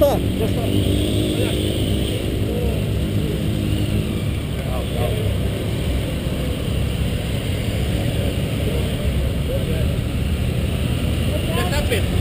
está, já está. Já está, Pedro.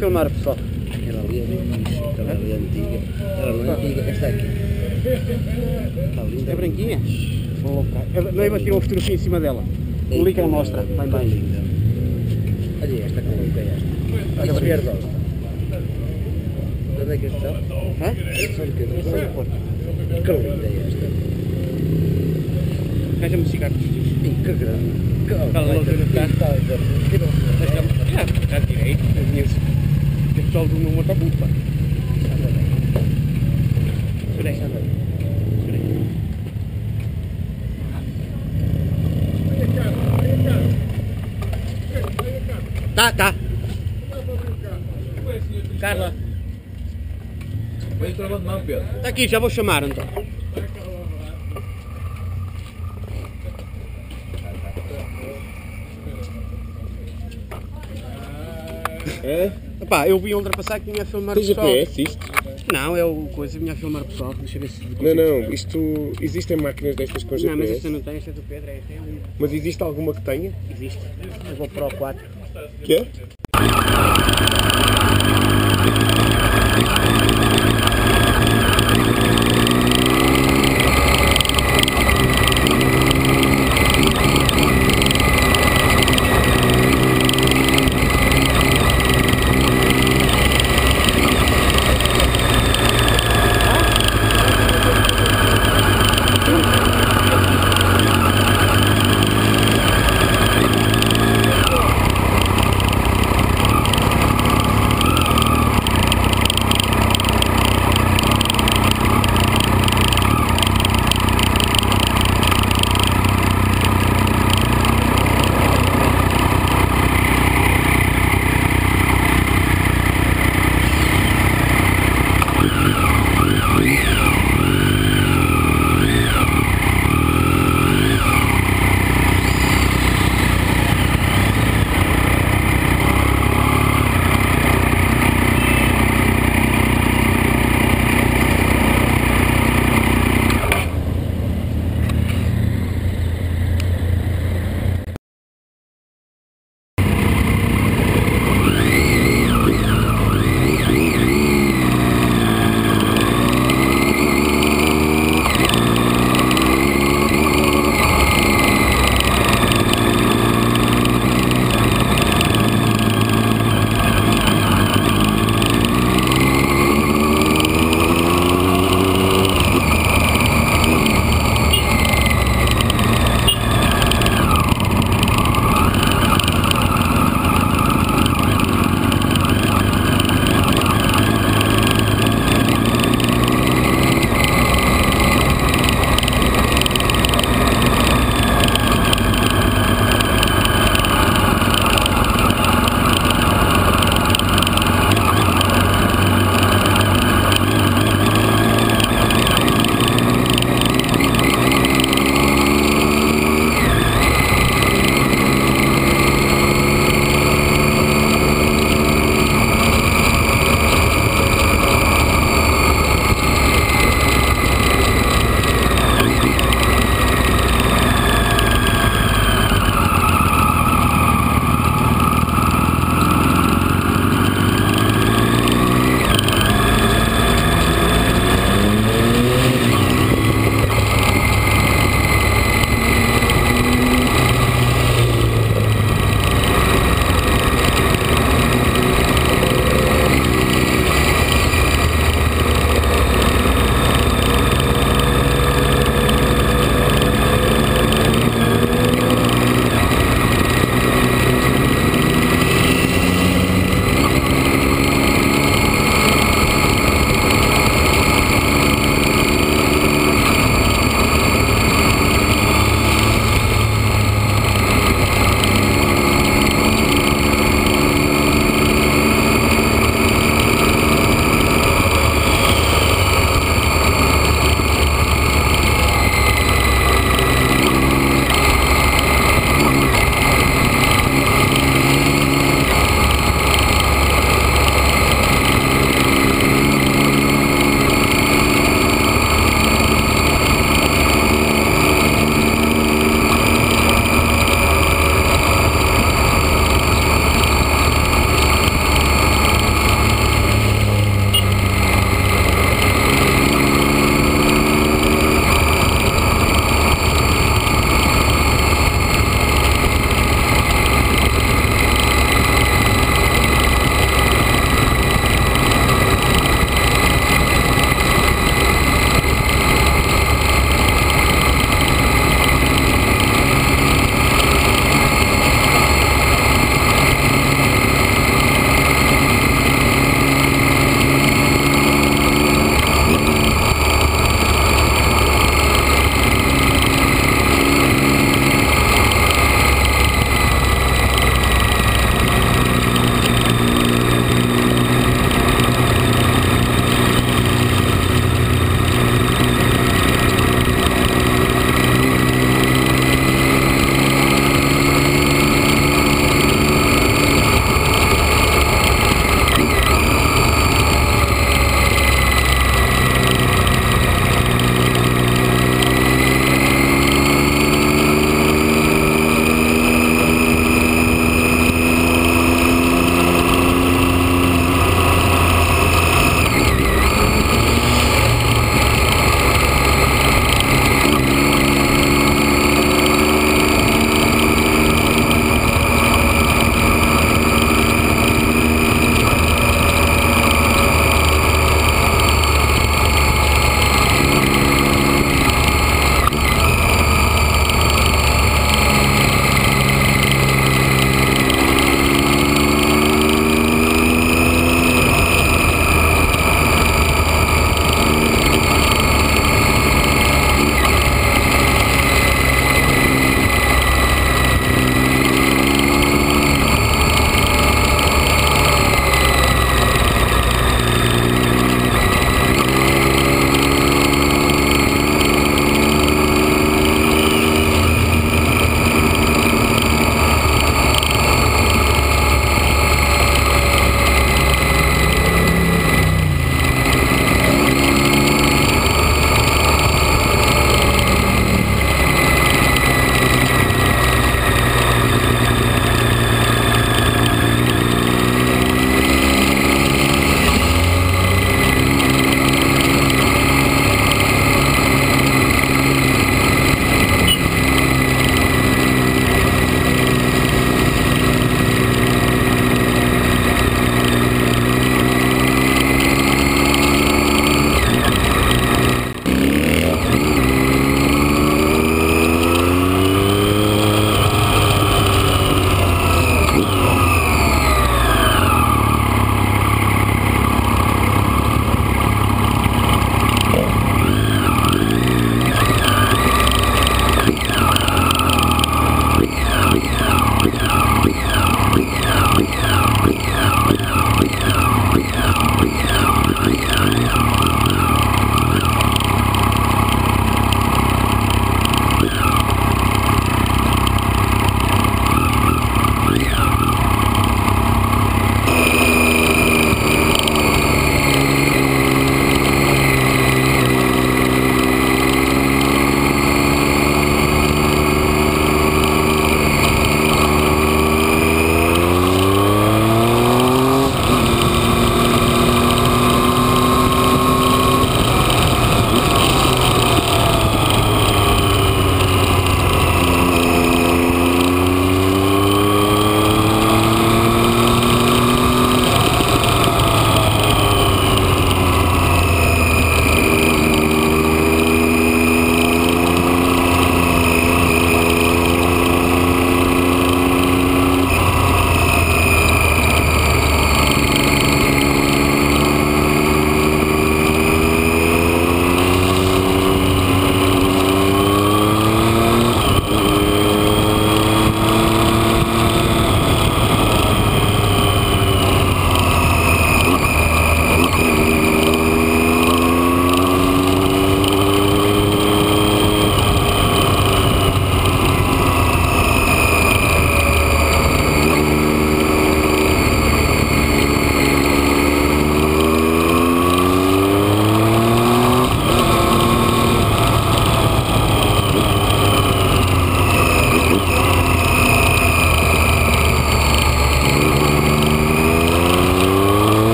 filmar, pessoal. Aquela ali é bem, aquela ali é antiga. Ela não é antiga, esta aqui. Está linda. É branquinha? Dei-me aqui uma fotografia em cima dela. O Lica mostra, lá em baixo. Olha esta, como é que é esta? Olha a verde. Onde é que estão? Hã? Que linda é esta? Veja-me cigarros. Que grande. Está direito, o pessoal do número está muito bem. Espera aí, Tá. Carla. Está aqui, já vou chamar, então. É? Epá, eu vi ontem passar que vinha a filmar o pessoal. Tem GPS isto? Não, é o coisa, vinha a filmar o pessoal, deixa eu ver se... Não, isto... Existem máquinas destas com GPS? Não, mas esta não tem, esta é do Pedro, é real. Mas existe alguma que tenha? Existe, eu vou para o 4. Que é?